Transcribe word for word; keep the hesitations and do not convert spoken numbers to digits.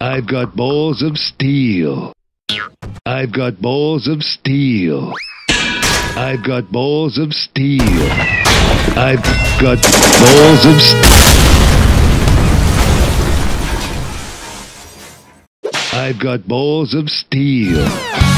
I've got balls of steel. I've got balls of steel. I've got balls of steel. I've got balls of steel. I've got balls of steel.